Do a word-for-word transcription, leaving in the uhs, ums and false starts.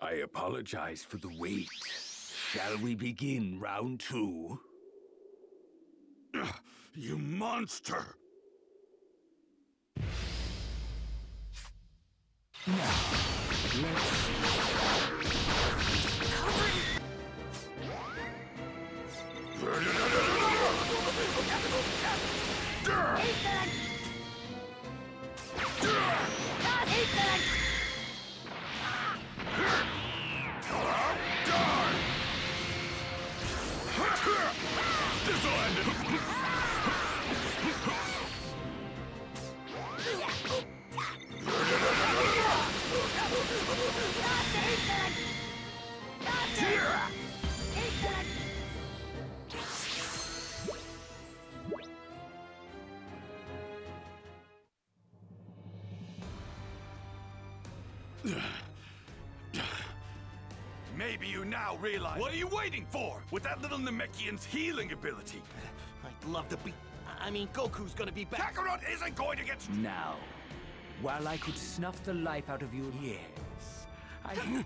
I apologize for the wait. Shall we begin round two? You monster! Now, let's... Maybe you now realize... What are you waiting for? With that little Namekian's healing ability. I'd love to be... I mean, Goku's gonna be back. Kakarot isn't going to get... Now, while I could snuff the life out of you, yes, I...